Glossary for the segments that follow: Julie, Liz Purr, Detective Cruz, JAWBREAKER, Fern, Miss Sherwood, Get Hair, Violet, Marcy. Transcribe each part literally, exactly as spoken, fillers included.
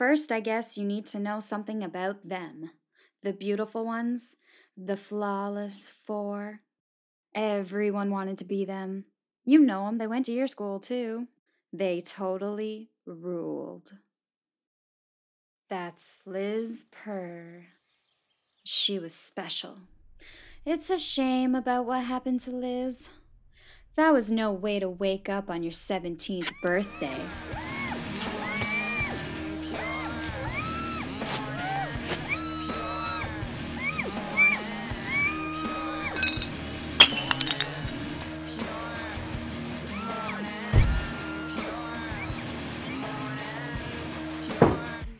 First, I guess you need to know something about them. The beautiful ones, the flawless four. Everyone wanted to be them. You know them, they went to your school too. They totally ruled. That's Liz Purr. She was special. It's a shame about what happened to Liz. That was no way to wake up on your seventeenth birthday.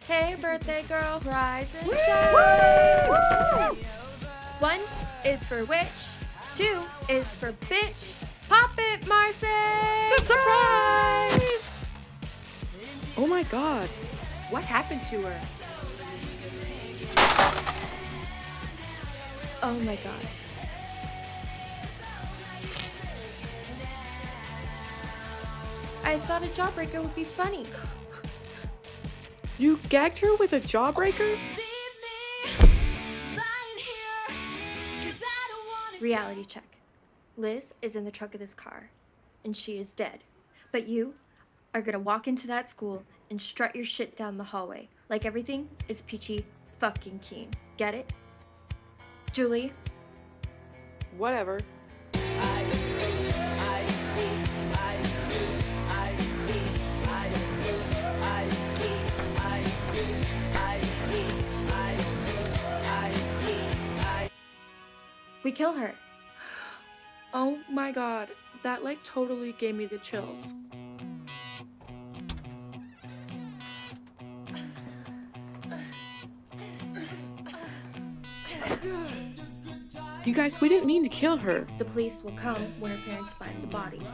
Hey, birthday girl, rise and shine. One is for witch, two is for bitch. Pop it, Marcy! Surprise! Oh my God, what happened to her? Oh my God. I thought a jawbreaker would be funny. You gagged her with a jawbreaker? Reality check. Liz is in the trunk of this car, and she is dead. But you are gonna walk into that school and strut your shit down the hallway like everything is peachy fucking keen. Get it? Julie? Whatever. We kill her. Oh my God, that like totally gave me the chills. You guys, we didn't mean to kill her. The police will come when her parents find the body.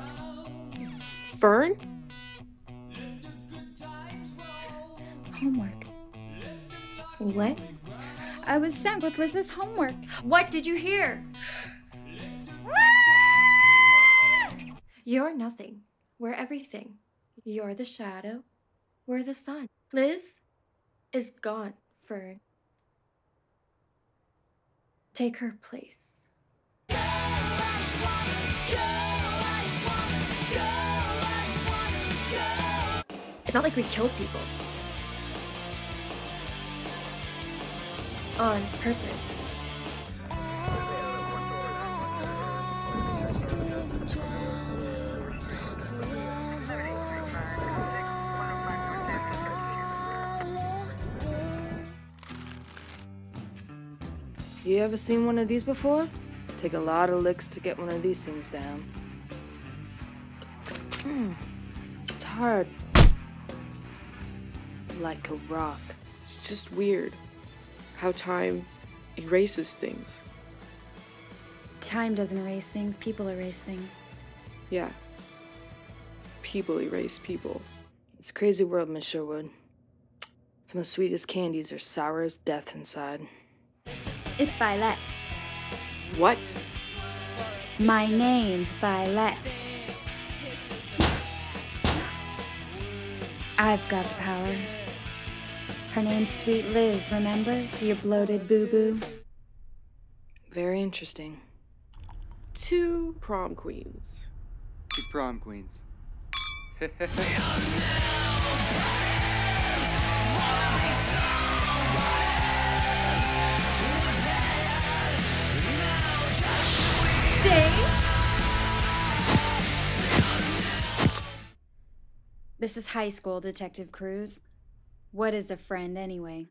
Fern? Homework. What? I was sent with Liz's homework. What did you hear? You're nothing. We're everything. You're the shadow. We're the sun. Liz is gone, Fern. Take her place. Go, I wanna, go, I wanna, go, I wanna, go. It's not like we kill people. On purpose. You ever seen one of these before? Take a lot of licks to get one of these things down. Mm, it's hard. Like a rock. It's just weird how time erases things. Time doesn't erase things, people erase things. Yeah. People erase people. It's a crazy world, Miss Sherwood. Some of the sweetest candies are sour as death inside. It's Violet. What? My name's Violet. I've got the power. Her name's Sweet Liz, remember? Your bloated boo-boo. Very interesting. Two prom queens. Two prom queens. This is high school, Detective Cruz. What is a friend, anyway?